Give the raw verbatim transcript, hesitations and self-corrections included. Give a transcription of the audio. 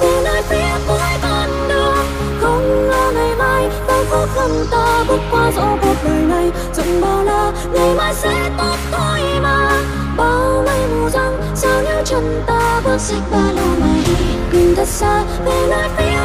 về nơi phía cuối con đường. Không ngờ ngày mai ta có không ta bước qua dẫu cuộc đời này rộng bao la, ngày mai sẽ tốt thôi mà. Bao mây mù giăng sao nếu chân ta bước xách ba lô mà đi, nhìn thật xa về nơi phía